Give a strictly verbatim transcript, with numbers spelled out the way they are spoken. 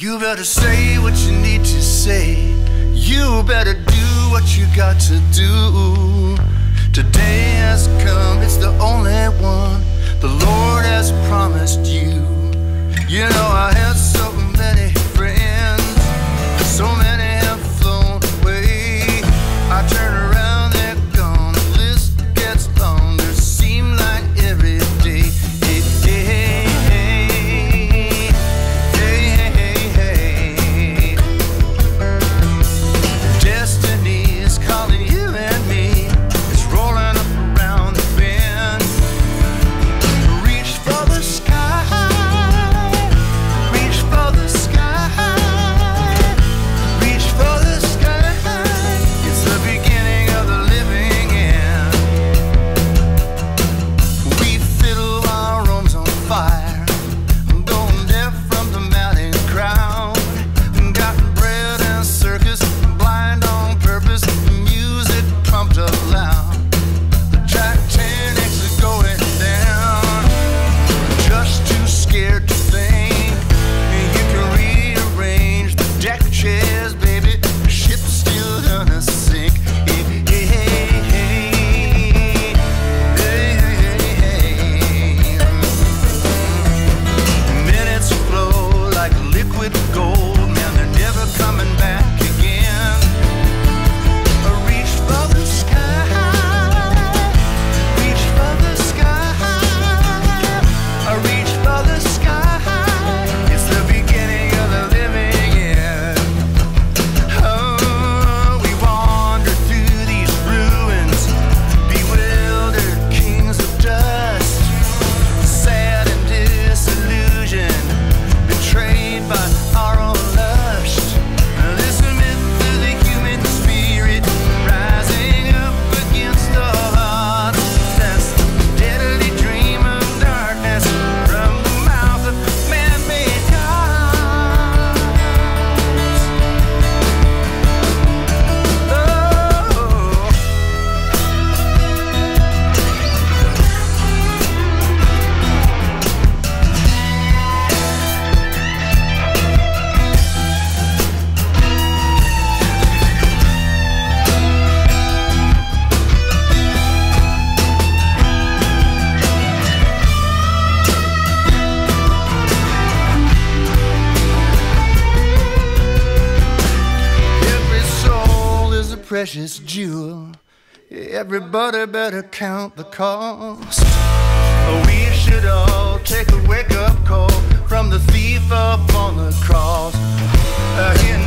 You better say what you need to say. You better do what you got to do. Today has come, it's the only one the Lord has promised you. You know I have so many friends, so many have flown away. I turn around, they're gone, the list gets longer, seem like every day. Hey, hey, hey, hey, hey, hey. Destiny is calling you and me, it's rolling up around the bend. Reach for the sky, reach for the sky, reach for the sky. It's the beginning of the living end. We fiddle our homes on fire, going deaf from the mountain crowd. Got bread and circus, blind on purpose, music pumped up loud. The track ten X is going down, just too scared to think. You can rearrange the deck chairs, baby, the ship's still gonna sink. Hey, hey, hey, hey, hey, hey. Minutes flow like liquid gold, man, they're never coming back again. I reach for the sky, reach for the sky, I reach for the sky. It's the beginning of the living end. Oh, we wander through these ruins, bewildered kings of dust, sad and disillusioned, betrayed by our own lust. Listening to the human spirit, rising up against the odds. That's the deadly dream of darkness, from the mouth of man-made gods. Oh. Every soul is a precious jewel. Everybody better count the cost. We should all take a wake-up call from the thief up on the cross. Uh, yeah.